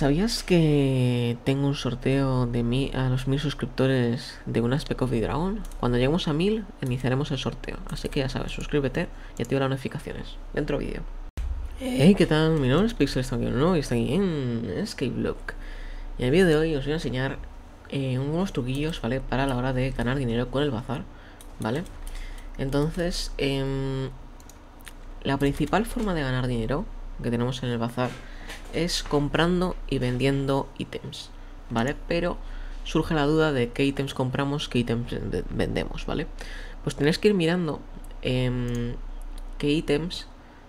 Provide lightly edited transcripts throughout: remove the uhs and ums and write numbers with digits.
¿Sabías que tengo un sorteo de a los 1000 suscriptores de un Aspect of the Dragon? Cuando lleguemos a 1000 iniciaremos el sorteo, así que ya sabes, suscríbete y activa las notificaciones. Dentro vídeo. Hey, ¿qué tal? Mi nombre es Pixel, estoy aquí, ¿no? Y estoy aquí en EscapeVlog. Y en el vídeo de hoy os voy a enseñar unos truquillos, ¿vale? Para la hora de ganar dinero con el bazar, ¿vale? Entonces, la principal forma de ganar dinero que tenemos en el bazar es comprando y vendiendo ítems, ¿vale? Pero surge la duda de qué ítems compramos, qué ítems vendemos, ¿vale? Pues tenéis que ir mirando qué ítems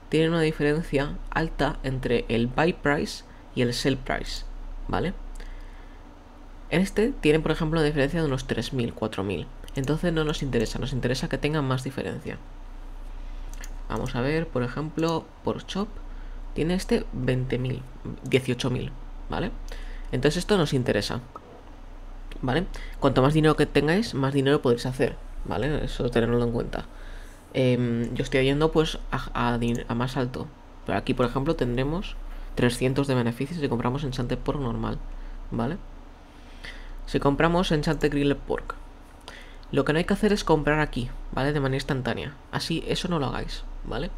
tienen una diferencia alta entre el buy price y el sell price, ¿vale? En este tienen, por ejemplo, una diferencia de unos 3.000, 4.000. Entonces no nos interesa que tengan más diferencia. Vamos a ver, por ejemplo, por shop tiene este 20.000, 18.000, ¿vale? Entonces esto nos interesa, ¿vale? Cuanto más dinero que tengáis, más dinero podéis hacer, ¿vale? Eso tenerlo en cuenta. Yo estoy yendo pues a más alto, pero aquí por ejemplo tendremos 300 de beneficios si compramos Enchanted Pork normal, ¿vale? Si compramos Enchanted Grilled Pork, lo que no hay que hacer es comprar aquí, ¿vale? De manera instantánea, así eso no lo hagáis, ¿vale?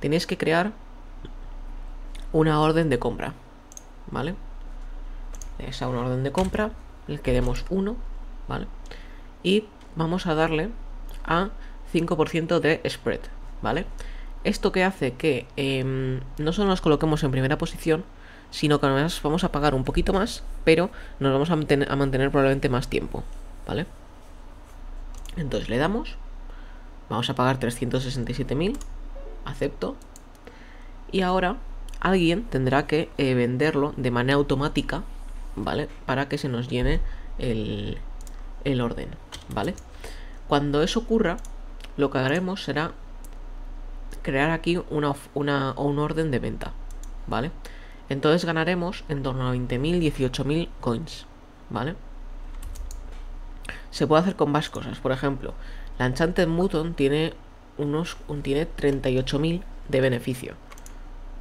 Tenéis que crear una orden de compra, ¿vale? Esa una orden de compra, le queremos 1, ¿vale? Y vamos a darle a 5% de spread, ¿vale? Esto que hace que no solo nos coloquemos en primera posición, sino que además vamos a pagar un poquito más, pero nos vamos a mantener probablemente más tiempo, ¿vale? Entonces le damos, vamos a pagar 367.000, acepto, y ahora alguien tendrá que venderlo de manera automática, ¿vale? Para que se nos llene el orden, ¿vale? Cuando eso ocurra, lo que haremos será crear aquí un orden de venta, ¿vale? Entonces ganaremos en torno a 20.000, 18.000 coins, ¿vale? Se puede hacer con más cosas, por ejemplo, la Enchanted Mutton tiene, tiene 38.000 de beneficio.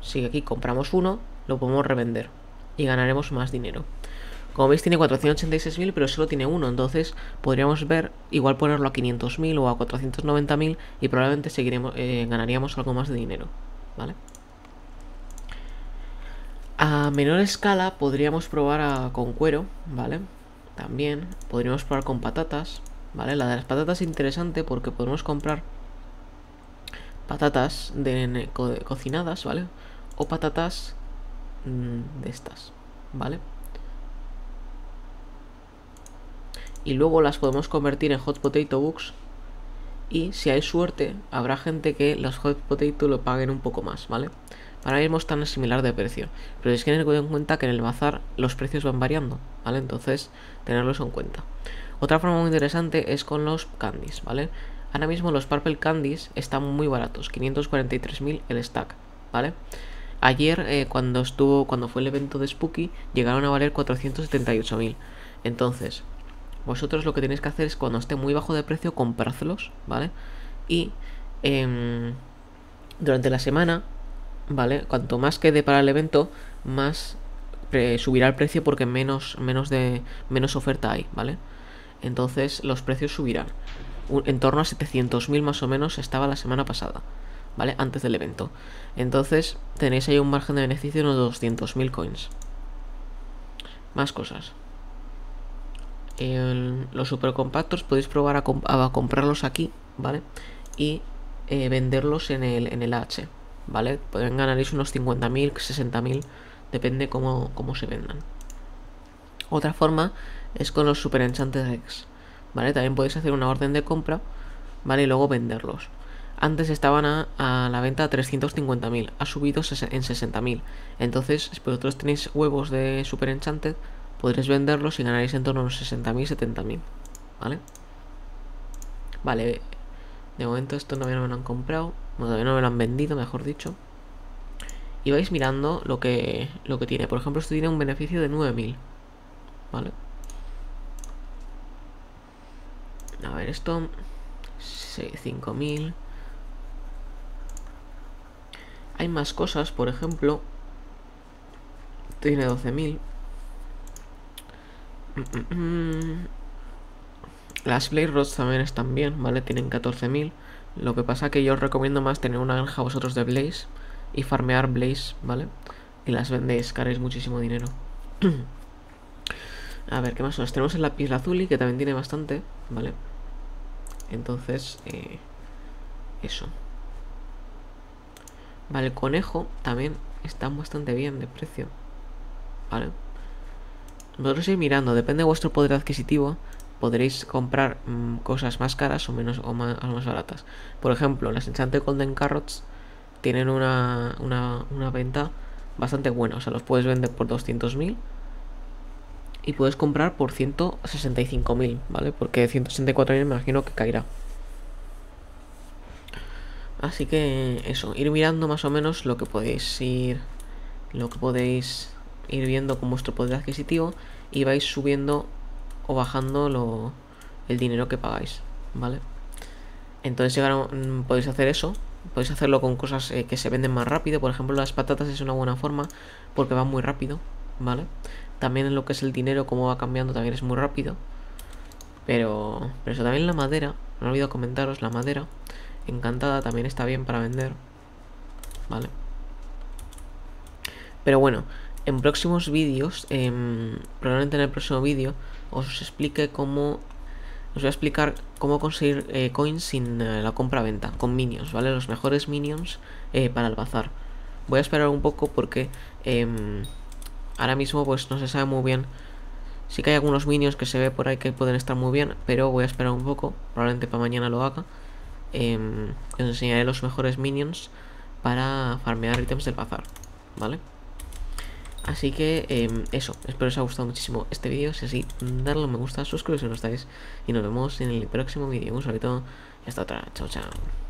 Si aquí compramos uno, lo podemos revender y ganaremos más dinero. Como veis tiene 486.000, pero solo tiene uno, entonces podríamos ver, igual ponerlo a 500.000 o a 490.000 y probablemente seguiremos, ganaríamos algo más de dinero, ¿vale? A menor escala podríamos probar con cuero, ¿vale? También podríamos probar con patatas, ¿vale? La de las patatas es interesante porque podemos comprar patatas cocinadas, ¿vale? O patatas de estas, ¿vale? Y luego las podemos convertir en Hot Potato Bucks. Y si hay suerte, habrá gente que los Hot Potato lo paguen un poco más, ¿vale? Ahora mismo están similar de precio, pero es que tener en cuenta que en el bazar los precios van variando, ¿vale? Entonces, tenerlos en cuenta. Otra forma muy interesante es con los candies, ¿vale? Ahora mismo los Purple Candies están muy baratos, 543.000 el stack, ¿vale? Ayer, cuando fue el evento de Spooky, llegaron a valer 478.000. Entonces, vosotros lo que tenéis que hacer es cuando esté muy bajo de precio, comprárselos, ¿vale? Y durante la semana, ¿vale? Cuanto más quede para el evento, más subirá el precio porque menos oferta hay, ¿vale? Entonces los precios subirán. En torno a 700.000 más o menos estaba la semana pasada, ¿vale? Antes del evento. Entonces tenéis ahí un margen de beneficio de unos 200.000 coins. Más cosas. Los supercompactos podéis probar a comprarlos aquí, ¿vale? Y venderlos en el H, ¿vale? Pueden ganaréis unos 50.000, 60.000, depende cómo se vendan. Otra forma es con los Super Enchanted Eggs, ¿vale? También podéis hacer una orden de compra, ¿vale? Y luego venderlos. Antes estaban a la venta a 350.000, ha subido en 60.000. Entonces, si vosotros tenéis huevos de Super Enchanted, podréis venderlos y ganaréis en torno a unos 60.000, 70.000, ¿vale? Vale, de momento esto todavía no me lo han comprado, todavía no me lo han vendido, mejor dicho. Y vais mirando lo que tiene. Por ejemplo, esto tiene un beneficio de 9.000, ¿vale? A ver, esto 5.000. Hay más cosas, por ejemplo, tiene 12.000. Las Blade Rods también están bien, ¿vale? Tienen 14.000. Lo que pasa que yo os recomiendo más tener una granja vosotros de Blaze y farmear Blaze, ¿vale? Y las vendéis, que haréis muchísimo dinero. A ver, ¿qué más nos tenemos en la piel azul? Y que también tiene bastante, ¿vale? Entonces, eso. Vale, el conejo también está bastante bien de precio, ¿vale? Vosotros ir mirando, depende de vuestro poder adquisitivo, podréis comprar cosas más caras o menos o más baratas. Por ejemplo, las Enchanted Golden Carrots tienen una venta bastante buena. O sea, los puedes vender por 200.000 y puedes comprar por 165.000, ¿vale? Porque 164.000 me imagino que caerá. Así que eso, ir mirando más o menos lo que podéis ir, viendo con vuestro poder adquisitivo, y vais subiendo o bajando el dinero que pagáis, ¿vale? Entonces podéis hacer eso, podéis hacerlo con cosas que se venden más rápido. Por ejemplo, las patatas es una buena forma porque va muy rápido, ¿vale? También en lo que es el dinero, cómo va cambiando, también es muy rápido. Pero eso, también la madera, no he olvidado comentaros, la madera encantada también está bien para vender, ¿vale? Pero bueno, en próximos vídeos, probablemente en el próximo vídeo os explique cómo, os voy a explicar cómo conseguir coins sin la compra-venta, con minions, ¿vale? Los mejores minions para el bazar. Voy a esperar un poco porque ahora mismo pues no se sabe muy bien. Sí que hay algunos minions que se ve por ahí que pueden estar muy bien, pero voy a esperar un poco, probablemente para mañana lo haga. Os enseñaré los mejores minions para farmear ítems del bazar, ¿vale? Así que eso, espero que os haya gustado muchísimo este vídeo. Si es así, darle un me gusta, suscribiros si no estáis, y nos vemos en el próximo vídeo. Un saludo y hasta otra, chao chao.